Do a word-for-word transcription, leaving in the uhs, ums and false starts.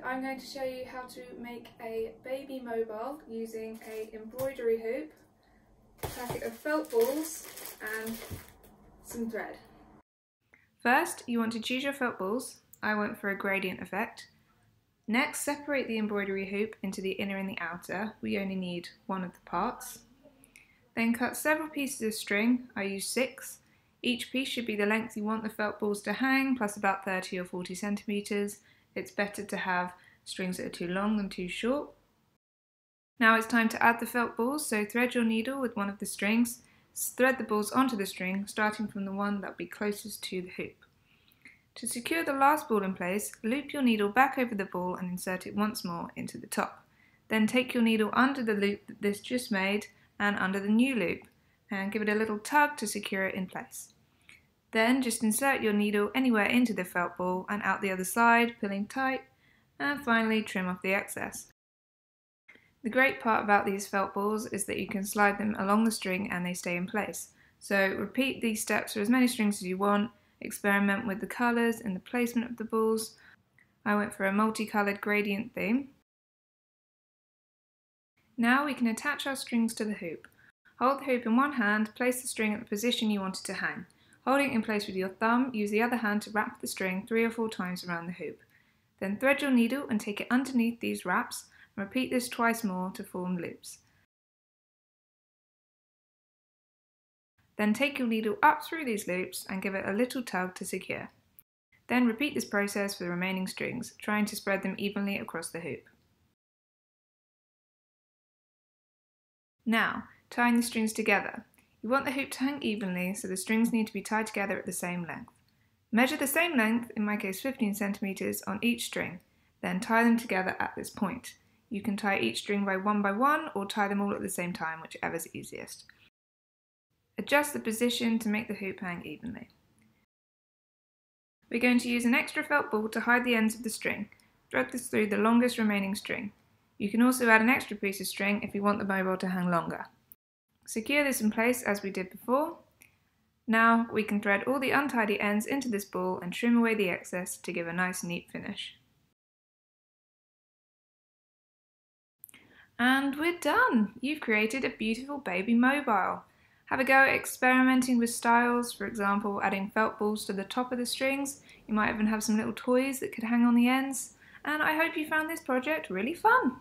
I'm going to show you how to make a baby mobile using a embroidery hoop, a packet of felt balls and some thread. First you want to choose your felt balls. I went for a gradient effect. Next, separate the embroidery hoop into the inner and the outer. We only need one of the parts. Then cut several pieces of string. I used six. Each piece should be the length you want the felt balls to hang, plus about thirty or forty centimetres. It's better to have strings that are too long than too short. Now it's time to add the felt balls, so thread your needle with one of the strings. Thread the balls onto the string, starting from the one that will be closest to the hoop. To secure the last ball in place, loop your needle back over the ball and insert it once more into the top. Then take your needle under the loop that this just made and under the new loop, and give it a little tug to secure it in place. Then just insert your needle anywhere into the felt ball and out the other side, pulling tight, and finally trim off the excess. The great part about these felt balls is that you can slide them along the string and they stay in place. So repeat these steps for as many strings as you want, experiment with the colours and the placement of the balls. I went for a multicoloured gradient theme. Now we can attach our strings to the hoop. Hold the hoop in one hand, place the string at the position you want it to hang. Holding it in place with your thumb, use the other hand to wrap the string three or four times around the hoop. Then thread your needle and take it underneath these wraps, and repeat this twice more to form loops. Then take your needle up through these loops and give it a little tug to secure. Then repeat this process for the remaining strings, trying to spread them evenly across the hoop. Now, tying the strings together. You want the hoop to hang evenly, so the strings need to be tied together at the same length. Measure the same length, in my case fifteen centimetres, on each string, then tie them together at this point. You can tie each string by one by one, or tie them all at the same time, whichever's easiest. Adjust the position to make the hoop hang evenly. We're going to use an extra felt ball to hide the ends of the string. Thread this through the longest remaining string. You can also add an extra piece of string if you want the mobile to hang longer. Secure this in place as we did before. Now we can thread all the untidy ends into this ball and trim away the excess to give a nice neat finish. And we're done! You've created a beautiful baby mobile. Have a go at experimenting with styles, for example adding felt balls to the top of the strings. You might even have some little toys that could hang on the ends. And I hope you found this project really fun!